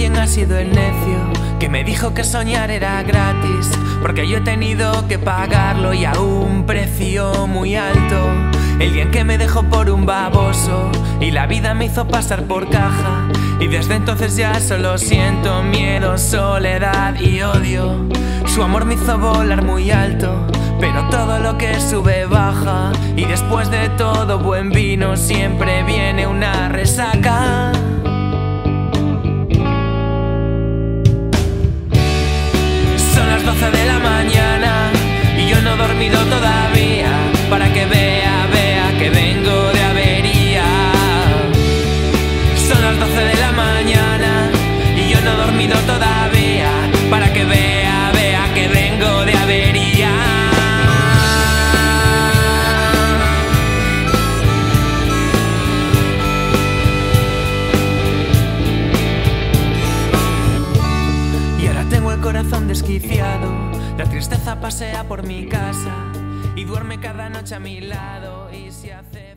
quién ha sido el necio que me dijo que soñar era gratis, porque yo he tenido que pagarlo y a un precio muy alto. El día en que me dejó por un baboso y la vida me hizo pasar por caja, y desde entonces ya solo siento miedo, soledad y odio. Su amor me hizo volar muy alto, pero todo lo que sube baja, y después de todo buen vino siempre viene una resaca. Son las 12 de la mañana y yo no he dormido todavía, para que vea que vengo de avería. Son las 12 de la mañana y yo no he dormido todavía, para que vea que vengo de avería. Corazón desquiciado, la tristeza pasea por mi casa y duerme cada noche a mi lado y se hace...